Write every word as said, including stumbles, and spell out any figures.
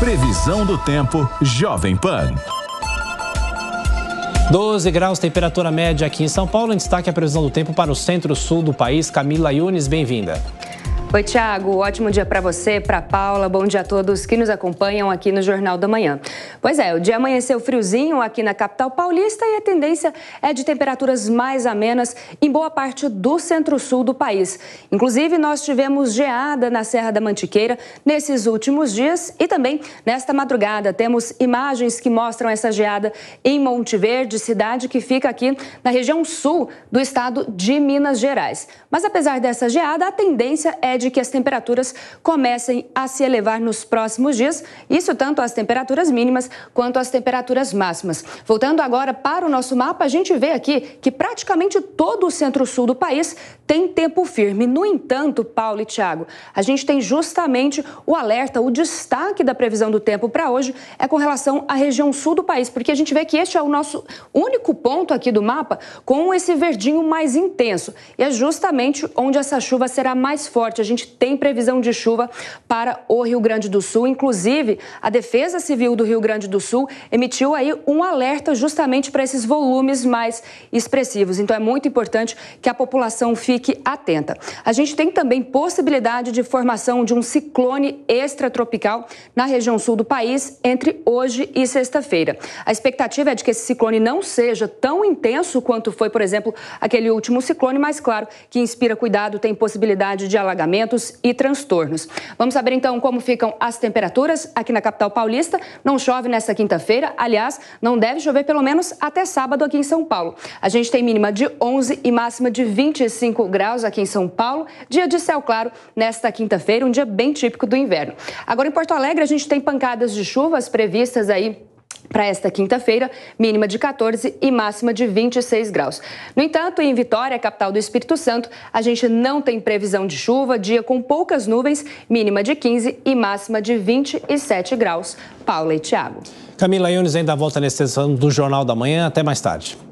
Previsão do tempo, Jovem Pan. doze graus, temperatura média aqui em São Paulo. Em destaque a previsão do tempo para o centro-sul do país. Camila Yunes, bem-vinda. Oi, Thiago. Ótimo dia para você, para Paula. Bom dia a todos que nos acompanham aqui no Jornal da Manhã. Pois é, o dia amanheceu friozinho aqui na capital paulista e a tendência é de temperaturas mais amenas em boa parte do centro-sul do país. Inclusive, nós tivemos geada na Serra da Mantiqueira nesses últimos dias e também nesta madrugada. Temos imagens que mostram essa geada em Monte Verde, cidade que fica aqui na região sul do estado de Minas Gerais. Mas apesar dessa geada, a tendência é de que as temperaturas comecem a se elevar nos próximos dias, isso tanto as temperaturas mínimas quanto as temperaturas máximas. Voltando agora para o nosso mapa, a gente vê aqui que praticamente todo o centro-sul do país tem tempo firme. No entanto, Paulo e Thiago, a gente tem justamente o alerta, o destaque da previsão do tempo para hoje é com relação à região sul do país, porque a gente vê que este é o nosso único ponto aqui do mapa com esse verdinho mais intenso e é justamente onde essa chuva será mais forte. A gente tem previsão de chuva para o Rio Grande do Sul. Inclusive, a Defesa Civil do Rio Grande do Sul emitiu aí um alerta justamente para esses volumes mais expressivos. Então, é muito importante que a população fique atenta. A gente tem também possibilidade de formação de um ciclone extratropical na região sul do país entre hoje e sexta-feira. A expectativa é de que esse ciclone não seja tão intenso quanto foi, por exemplo, aquele último ciclone, mas claro que inspira cuidado, tem possibilidade de alagamento e transtornos. Vamos saber então como ficam as temperaturas aqui na capital paulista. Não chove nesta quinta-feira, aliás, não deve chover pelo menos até sábado aqui em São Paulo. A gente tem mínima de onze e máxima de vinte e cinco graus aqui em São Paulo. Dia de céu claro nesta quinta-feira, um dia bem típico do inverno. Agora em Porto Alegre a gente tem pancadas de chuvas previstas aí para esta quinta-feira, mínima de quatorze e máxima de vinte e seis graus. No entanto, em Vitória, capital do Espírito Santo, a gente não tem previsão de chuva, dia com poucas nuvens, mínima de quinze e máxima de vinte e sete graus. Paula e Thiago. Camila Yunes ainda volta nessa edição do Jornal da Manhã. Até mais tarde.